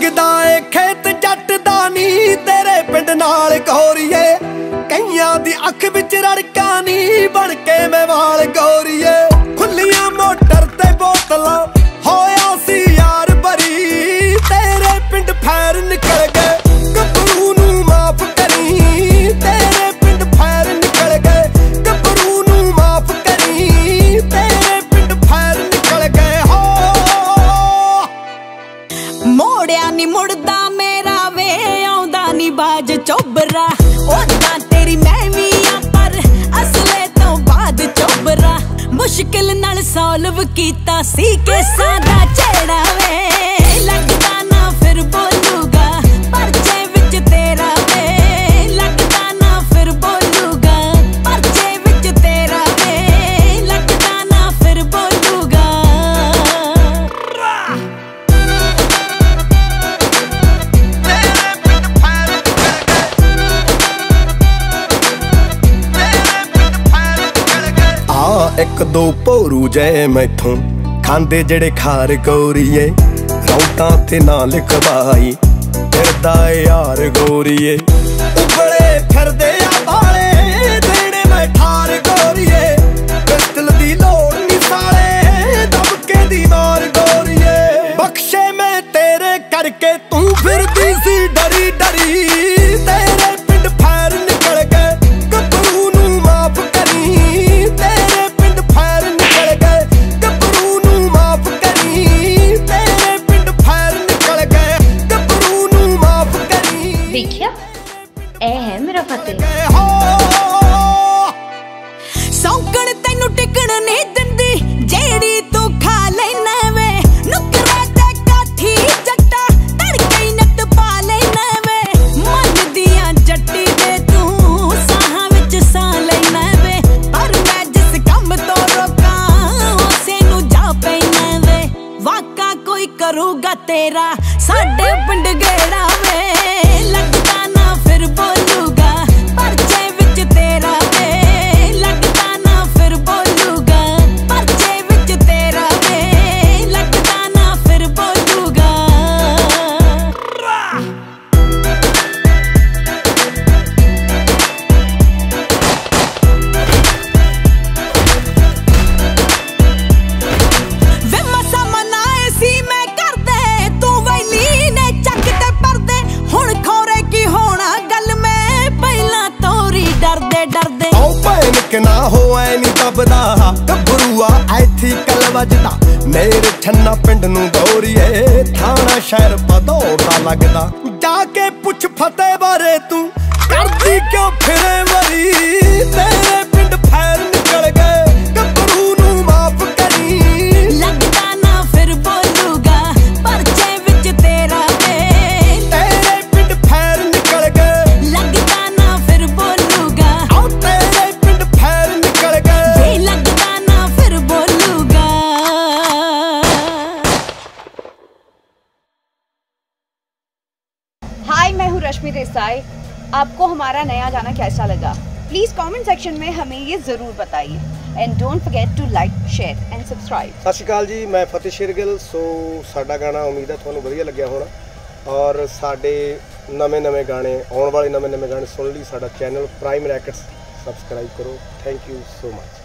लगदा है खेत जट दा नी तेरे पिंड नाल कोरिए कईयां दी अख विच रड़का नी बन के मैं वाल कोरिए खुलियां मोटर ते बोतलां होया सी यार बरी तेरे पिंड फैर निकल गए गब्बरू नूं माफ करी तेरे पिंड फैर निकल गए गब्बरू नूं माफ करी तेरे पिंड फैर निकल गए हो मोड़िया नी मुड़दा मेरा वे आउंदा नी बाज चोबरा ओदां तेरी मैं वी आ पर असले तों बाद चोबरा मुश्किल नाल सॉल्व कीता सी के सादा छेड़ा वे लगदा ना फिर बोलूगा परचे विच तेरा वे लगदा ना फिर बोलूगा परचे विच तेरा वे लगदा ना फिर बोलूगा एक दो भोरू जय मैथों खांदे जड़े खार गोरीए रौटा ते नाल कबाई फिरदा यार गोरीए उबड़े फिरदे आ बाले जेड़े मैं ठार गोरीए पिस्तल दी लोड़ नी साले दबके दी मार गोरीए बख्शे मैं तेरे करके तू फिरदी सी डरी डरी तेरे पिंड फैर निकल गए गब्बरू नूं माफ करी तेरे देखिया ए है मेरा फतेह सौकड़ तेनू टिकण नहीं दिंदी जेड़ी तू खा लेना वे नुकरा ते काठी जट्टा तड़के नत पा लेना वे मन दिया जट्टी दे तू साह विच सा लेना वे पर मैं जिस कम तो रोका उसे नू जा पैना वे वाका कोई करूगा तेरा साडे पिंड गेड़ा वे मेरे छन्ना पिंड नूं दौड़िए थाना शहर पदौड़ा लगदा जाके पुछ फतेह बारे तू करदी क्यों फिरे मरी तेरे पिंड फैर निकल गए गब्बरू नूं माफ करी लगदा ना फिर बोलूगा परचे विच तेरा वे तेरे पिंड फैर निकल गए लगदा ना फिर बोलूगा ओ तेरे पिंड फैर निकल गए लगदा ना फिर बोलूगा मैं हूँ रश्मि देसाई। आपको हमारा नया गाना कैसा लगा प्लीज कमेंट सेक्शन में हमें ये जरूर बताइए and don't forget to like share and subscribe. सत श्री अकाल जी मैं फतेह शेरगिल सो साडा गाना उम्मीद है तुहानू वधिया लग्या होना और साडे नवे गाने आने वाले नवे गाने सुन लई साडा चैनल प्राइम रैकेट्स सबसक्राइब करो थैंक यू सो मच।